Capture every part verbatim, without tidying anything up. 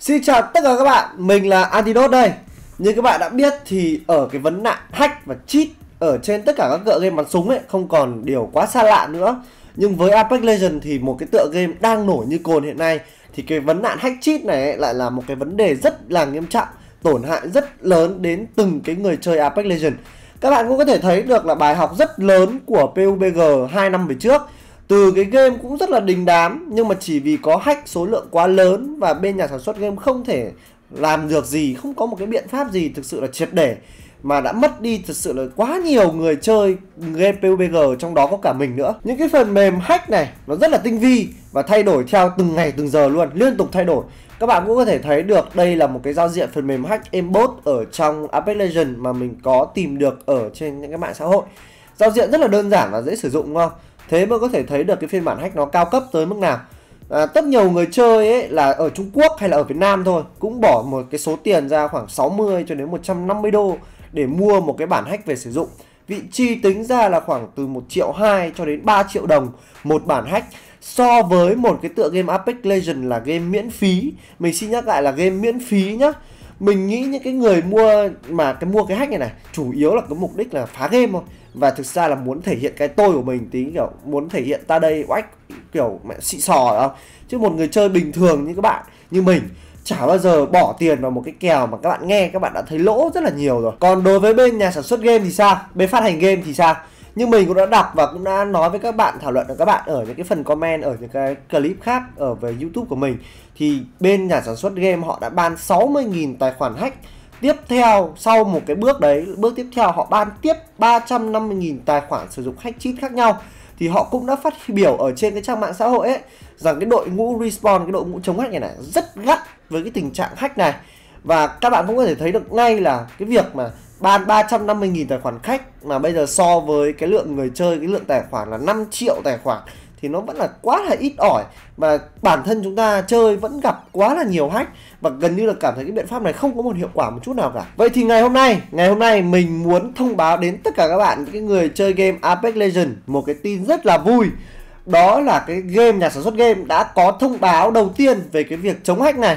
Xin chào tất cả các bạn, mình là Antidote đây. Như các bạn đã biết thì ở cái vấn nạn hack và cheat ở trên tất cả các tựa game bắn súng ấy không còn điều quá xa lạ nữa. Nhưng với Apex Legends thì một cái tựa game đang nổi như cồn hiện nay, thì cái vấn nạn hack cheat này ấy lại là một cái vấn đề rất là nghiêm trọng, tổn hại rất lớn đến từng cái người chơi Apex Legends. Các bạn cũng có thể thấy được là bài học rất lớn của pê u bê giê hai năm về trước. Từ cái game cũng rất là đình đám, nhưng mà chỉ vì có hack số lượng quá lớn và bên nhà sản xuất game không thể làm được gì, không có một cái biện pháp gì thực sự là triệt để, mà đã mất đi thực sự là quá nhiều người chơi game pê u bê giê, trong đó có cả mình nữa. Những cái phần mềm hack này nó rất là tinh vi và thay đổi theo từng ngày từng giờ luôn, liên tục thay đổi. Các bạn cũng có thể thấy được đây là một cái giao diện phần mềm hack aimbot ở trong Apex Legends mà mình có tìm được ở trên những cái mạng xã hội. Giao diện rất là đơn giản và dễ sử dụng đúng không? Thế mới có thể thấy được cái phiên bản hack nó cao cấp tới mức nào. À, rất nhiều người chơi ấy là ở Trung Quốc hay là ở Việt Nam thôi cũng bỏ một cái số tiền ra khoảng sáu mươi cho đến một trăm năm mươi đô để mua một cái bản hack về sử dụng. Vị chi tính ra là khoảng từ một triệu hai cho đến ba triệu đồng một bản hack, so với một cái tựa game Apex Legends là game miễn phí. Mình xin nhắc lại là game miễn phí nhá. Mình nghĩ những cái người mua mà cái mua cái hack này này chủ yếu là cái mục đích là phá game thôi, và thực ra là muốn thể hiện cái tôi của mình tí, kiểu muốn thể hiện ta đây oách kiểu mẹ xị sò không. Chứ một người chơi bình thường như các bạn, như mình, chả bao giờ bỏ tiền vào một cái kèo mà các bạn nghe các bạn đã thấy lỗ rất là nhiều rồi. Còn đối với bên nhà sản xuất game thì sao? Bên phát hành game thì sao? Nhưng mình cũng đã đọc và cũng đã nói với các bạn, thảo luận với các bạn ở những cái phần comment, ở những cái clip khác ở về YouTube của mình, thì bên nhà sản xuất game họ đã ban sáu mươi nghìn tài khoản hack. Tiếp theo sau một cái bước đấy, bước tiếp theo họ ban tiếp ba trăm năm mươi nghìn tài khoản sử dụng hack cheat khác nhau. Thì họ cũng đã phát biểu ở trên cái trang mạng xã hội ấy rằng cái đội ngũ Respawn, cái đội ngũ chống hack này này rất gắt với cái tình trạng hack này. Và các bạn cũng có thể thấy được ngay là cái việc mà ban ba trăm năm mươi nghìn tài khoản khách mà bây giờ so với cái lượng người chơi, cái lượng tài khoản là năm triệu tài khoản thì nó vẫn là quá là ít ỏi, và bản thân chúng ta chơi vẫn gặp quá là nhiều hack và gần như là cảm thấy cái biện pháp này không có một hiệu quả một chút nào cả. Vậy thì ngày hôm nay, ngày hôm nay mình muốn thông báo đến tất cả các bạn, những cái người chơi game Apex Legends, một cái tin rất là vui. Đó là cái game, nhà sản xuất game đã có thông báo đầu tiên về cái việc chống hack này.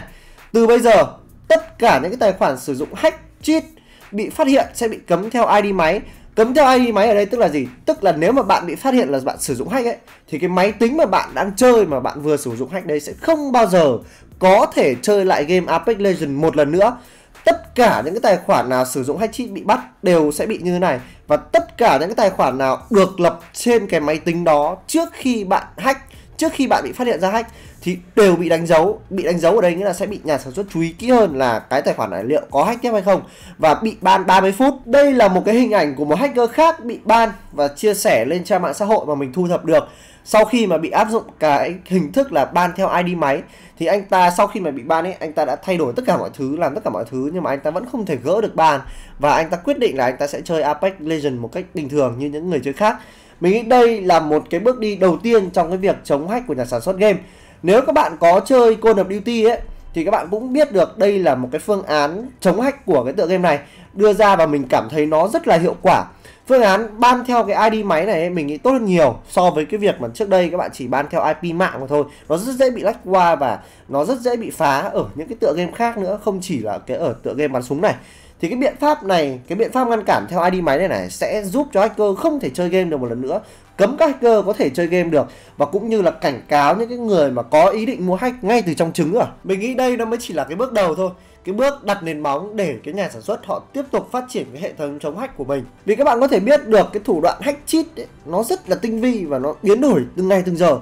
Từ bây giờ, tất cả những cái tài khoản sử dụng hack cheat bị phát hiện sẽ bị cấm theo i đê máy. Cấm theo i đê máy ở đây tức là gì? Tức là nếu mà bạn bị phát hiện là bạn sử dụng hack ấy, thì cái máy tính mà bạn đang chơi, mà bạn vừa sử dụng hack đấy, sẽ không bao giờ có thể chơi lại game Apex Legends một lần nữa. Tất cả những cái tài khoản nào sử dụng hack cheat bị bắt đều sẽ bị như thế này. Và tất cả những cái tài khoản nào được lập trên cái máy tính đó trước khi bạn hack, trước khi bạn bị phát hiện ra hack thì đều bị đánh dấu. Bị đánh dấu ở đây nghĩa là sẽ bị nhà sản xuất chú ý kỹ hơn là cái tài khoản này liệu có hack tiếp hay không, và bị ban ba mươi phút. Đây là một cái hình ảnh của một hacker khác bị ban và chia sẻ lên trang mạng xã hội mà mình thu thập được. Sau khi mà bị áp dụng cái hình thức là ban theo i đê máy thì anh ta sau khi mà bị ban ấy, anh ta đã thay đổi tất cả mọi thứ, làm tất cả mọi thứ, nhưng mà anh ta vẫn không thể gỡ được ban, và anh ta quyết định là anh ta sẽ chơi Apex Legends một cách bình thường như những người chơi khác. Mình nghĩ đây là một cái bước đi đầu tiên trong cái việc chống hack của nhà sản xuất game. Nếu các bạn có chơi Call of Duty ấy thì các bạn cũng biết được đây là một cái phương án chống hack của cái tựa game này đưa ra, và mình cảm thấy nó rất là hiệu quả. Phương án ban theo cái i đê máy này ấy, mình nghĩ tốt hơn nhiều so với cái việc mà trước đây các bạn chỉ ban theo i pê mạng mà thôi. Nó rất dễ bị lách qua và nó rất dễ bị phá ở những cái tựa game khác nữa, không chỉ là cái ở tựa game bắn súng này. Thì cái biện pháp này, cái biện pháp ngăn cản theo i đê máy này này sẽ giúp cho hacker không thể chơi game được một lần nữa, cấm các hacker có thể chơi game được, và cũng như là cảnh cáo những cái người mà có ý định mua hack ngay từ trong trứng. À, mình nghĩ đây nó mới chỉ là cái bước đầu thôi, cái bước đặt nền móng để cái nhà sản xuất họ tiếp tục phát triển cái hệ thống chống hack của mình. Vì các bạn có thể biết được cái thủ đoạn hack cheat ấy, nó rất là tinh vi và nó biến đổi từng ngày từng giờ.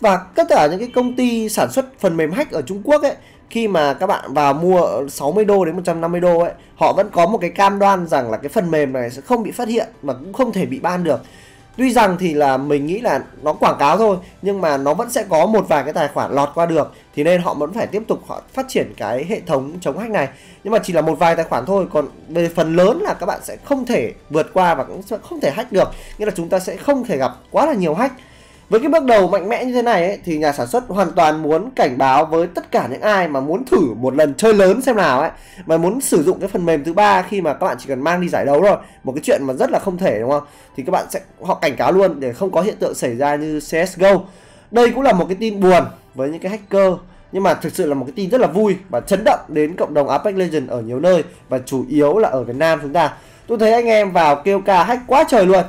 Và tất cả những cái công ty sản xuất phần mềm hack ở Trung Quốc ấy, khi mà các bạn vào mua sáu mươi đô đến một trăm năm mươi đô ấy, họ vẫn có một cái cam đoan rằng là cái phần mềm này sẽ không bị phát hiện mà cũng không thể bị ban được. Tuy rằng thì là mình nghĩ là nó quảng cáo thôi, nhưng mà nó vẫn sẽ có một vài cái tài khoản lọt qua được, thì nên họ vẫn phải tiếp tục họ phát triển cái hệ thống chống hack này. Nhưng mà chỉ là một vài tài khoản thôi, còn về phần lớn là các bạn sẽ không thể vượt qua và cũng sẽ không thể hack được, nghĩa là chúng ta sẽ không thể gặp quá là nhiều hack. Với cái bước đầu mạnh mẽ như thế này ấy, thì nhà sản xuất hoàn toàn muốn cảnh báo với tất cả những ai mà muốn thử một lần chơi lớn xem nào ấy, mà muốn sử dụng cái phần mềm thứ ba khi mà các bạn chỉ cần mang đi giải đấu thôi, một cái chuyện mà rất là không thể, đúng không? Thì các bạn sẽ họ cảnh cáo luôn để không có hiện tượng xảy ra như xê ét giê ô. Đây cũng là một cái tin buồn với những cái hacker, nhưng mà thực sự là một cái tin rất là vui và chấn động đến cộng đồng Apex Legends ở nhiều nơi, và chủ yếu là ở Việt Nam chúng ta. Tôi thấy anh em vào kêu ca hack quá trời luôn,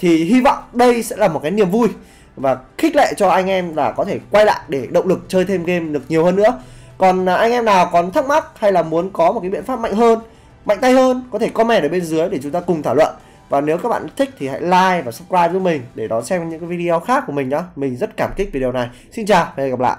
thì hy vọng đây sẽ là một cái niềm vui và khích lệ cho anh em là có thể quay lại để động lực chơi thêm game được nhiều hơn nữa. Còn anh em nào còn thắc mắc hay là muốn có một cái biện pháp mạnh hơn, mạnh tay hơn, có thể comment ở bên dưới để chúng ta cùng thảo luận. Và nếu các bạn thích thì hãy like và subscribe với mình để đón xem những cái video khác của mình nhé. Mình rất cảm kích về điều này. Xin chào và hẹn gặp lại.